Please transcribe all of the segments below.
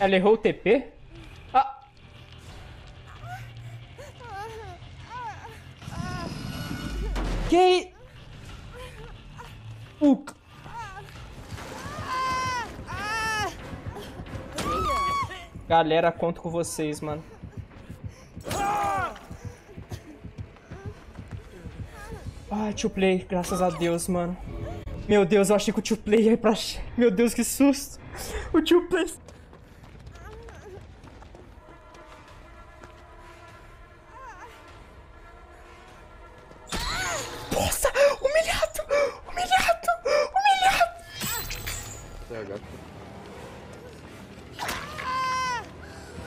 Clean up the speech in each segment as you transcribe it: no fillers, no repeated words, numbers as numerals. Ela errou o TP? Ah! Que... Puta! Galera, conto com vocês, mano. Ah, 2Play, graças a Deus, mano. Meu Deus, eu achei que o 2Play ia pra... Meu Deus, que susto. O 2Play... Nossa, humilhado! Humilhado! Humilhado!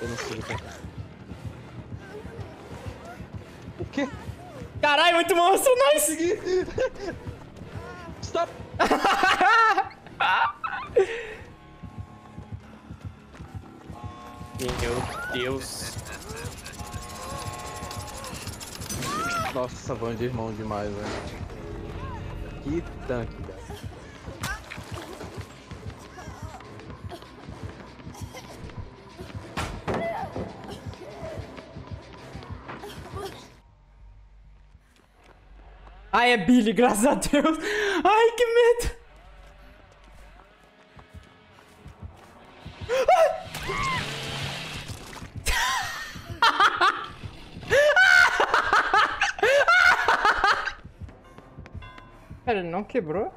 Eu não sei o que é. O quê? Caralho, muito monstro, nice! Consegui! Stop! Meu Deus! Nossa, essa banda de irmão demais, velho. Que tanque, cara. Ai, é Billy, graças a Deus. Ai, que medo. Cara, ele não quebrou?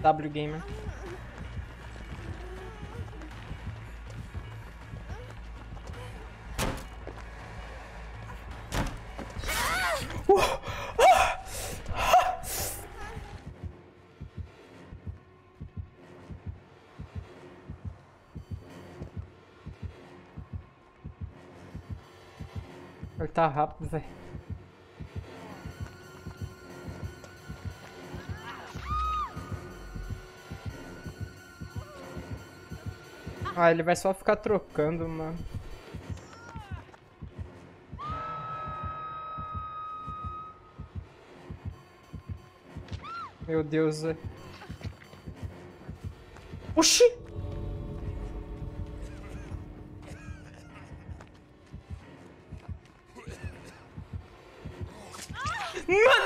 W Gamer. Ele tá rápido, velho. Ah, ele vai só ficar trocando, mano. Meu Deus, velho. Oxi!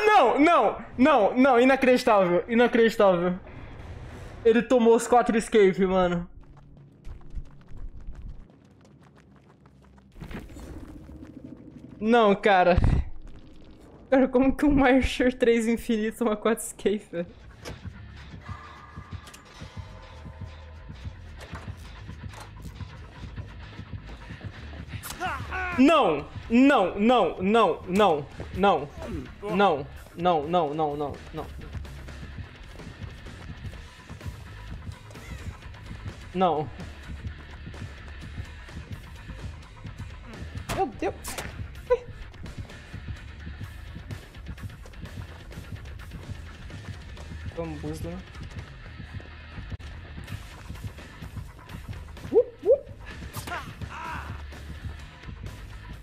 Não, não, não, não, inacreditável, inacreditável. Ele tomou os 4 escape, mano. Não, cara. Cara, como que o Myers 3 infinito toma 4 escape, velho? Não! Não, não, não, não, não, não, não, não, não, não, não. Não. Meu Deus. Vamos, busca.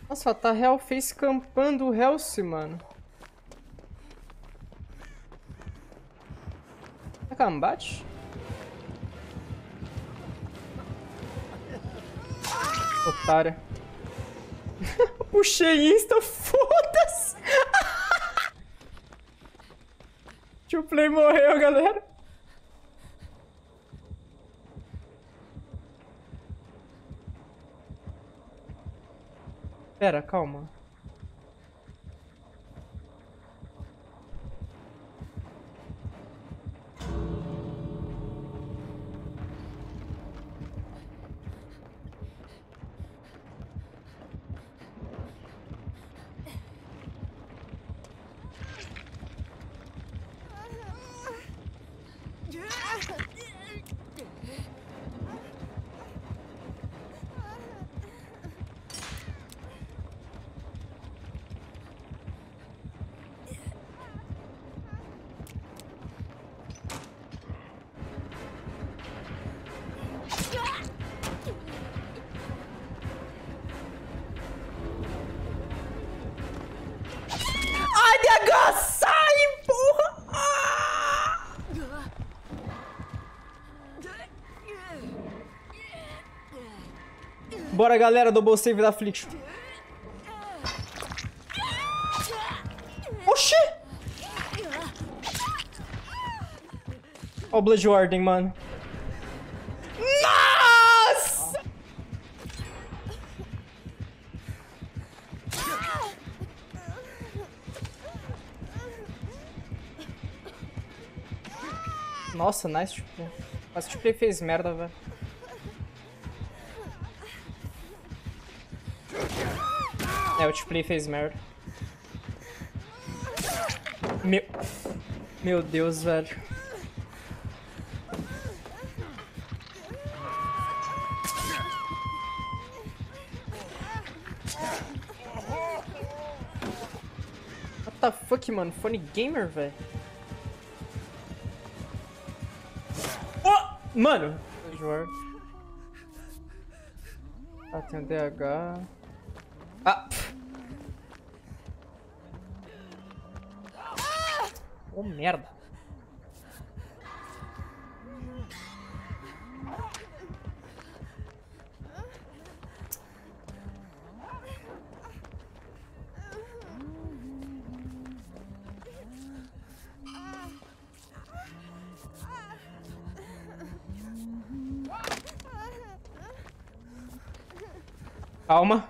Nossa, tá real face campando o Helce, mano. Tá cambate? Otário. Puxei insta, foda-se! 2Play morreu, galera. Pera, calma. DH! Sai, porra! Ah! Bora, galera, double save da Affliction. Oxi! Ó o Blood Warden, mano. Nossa! Nossa, nice, tipo. Mas tipo, ele fez merda, velho. É, o T-Play fez merda. Meu Deus, velho. What the fuck, mano? Funny gamer, velho. Oh! Mano! Ah, tem um DH. Ah! Oh, merda. Calma.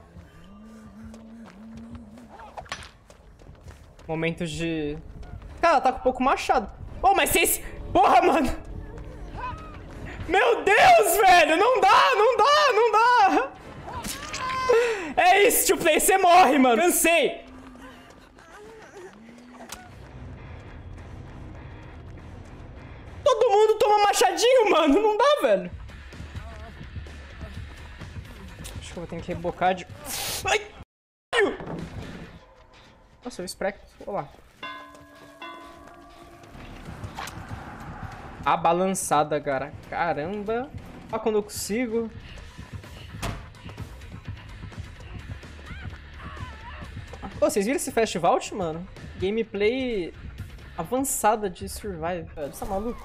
Momento de... Cara, ela tá com um pouco machado. Oh, mas vocês... Porra, mano! Meu Deus, velho! Não dá, não dá, não dá! É isso, tio Play, você morre, mano! Cansei! Todo mundo toma machadinho, mano! Não dá, velho! Acho que eu vou ter que rebocar de... Ai! Nossa, eu espreco. Olá. A balançada, cara. Caramba. Olha quando eu consigo. Pô, vocês viram esse Fast Vault, mano? Gameplay avançada de Survive, velho. Você tá maluco?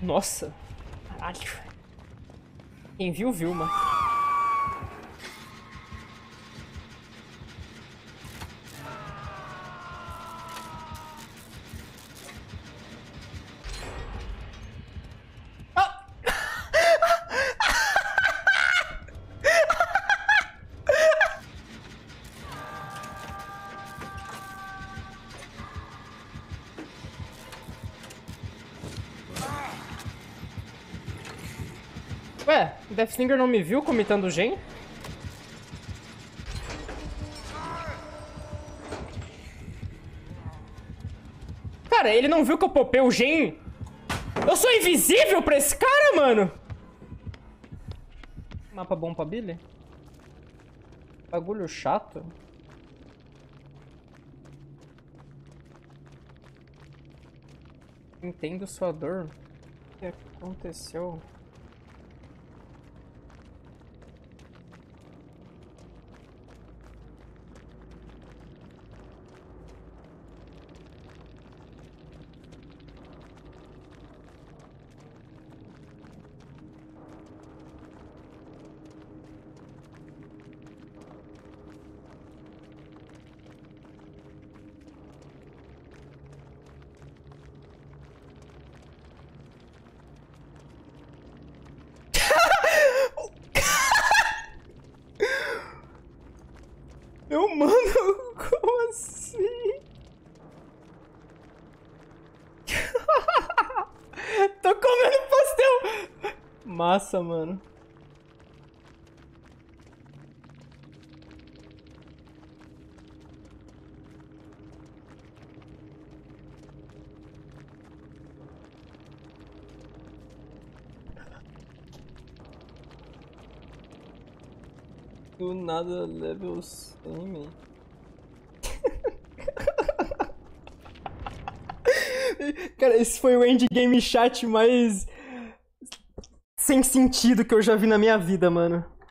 Nossa. Caralho. Quem viu, viu, mano. Ué, Deathslinger não me viu comitando o gen? Cara, ele não viu que eu popei o gen? Eu sou invisível pra esse cara, mano! Mapa bom pra Billy? Bagulho chato. Entendo sua dor. O que aconteceu? Mano, como assim? Tô comendo pastel! Massa, mano. Do nada, level 100, man. Cara, esse foi o endgame chat mais sem sentido que eu já vi na minha vida, mano.